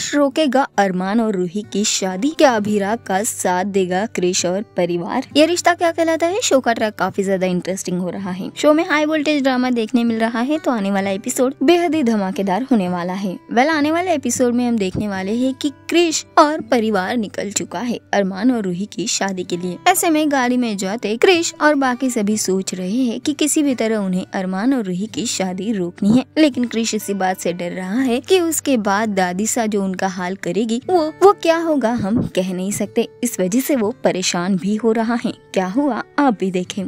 क्रिश रोकेगा अरमान और रूही की शादी, क्या अभिरा का साथ देगा क्रिश और परिवार? ये रिश्ता क्या कहलाता है शो का ट्रैक काफी ज्यादा इंटरेस्टिंग हो रहा है। शो में हाई वोल्टेज ड्रामा देखने मिल रहा है, तो आने वाला एपिसोड बेहद ही धमाकेदार होने वाला है। आने वाले एपिसोड में हम देखने वाले हैं कि क्रिश और परिवार निकल चुका है अरमान और रूही की शादी के लिए। ऐसे में गाड़ी में जाते क्रिश और बाकी सभी सोच रहे हैं कि किसी भी तरह उन्हें अरमान और रूही की शादी रोकनी है, लेकिन क्रिश इसी बात से डर रहा है कि उसके बाद दादी सा जो उनका हाल करेगी वो क्या होगा हम कह नहीं सकते। इस वजह से वो परेशान भी हो रहा है। क्या हुआ आप भी देखें।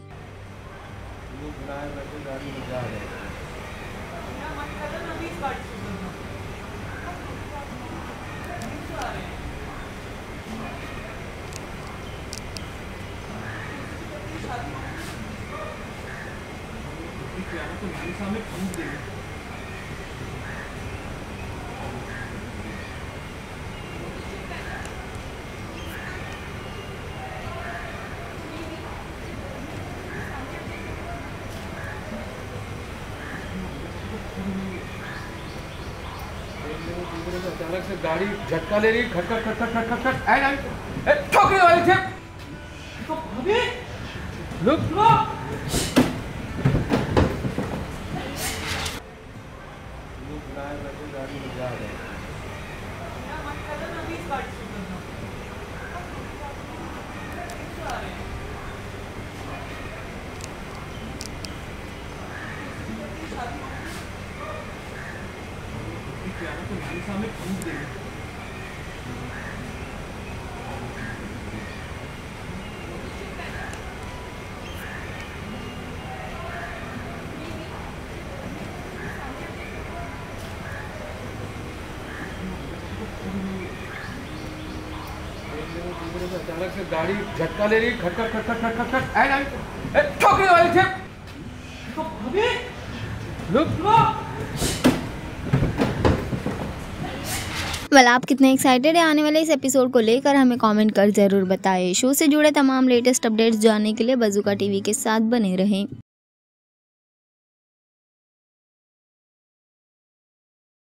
अचानक से गाड़ी झटका ले रही, खट खट खट खट खट खट एंड ठोकने वाली थी। तो भाभी रुक लो, गाड़ी में जा रहे हैं। अचानक से गाड़ी झटका ले रही, खट खट खट खट खट खट एंड ठोकने वाली थी। तो भाभी रुक लो। वाला आप कितने एक्साइटेड है आने वाले इस एपिसोड को लेकर हमें कमेंट कर जरूर बताएं। शो से जुड़े तमाम लेटेस्ट अपडेट्स जानने के लिए बज़ूका टीवी के साथ बने रहें।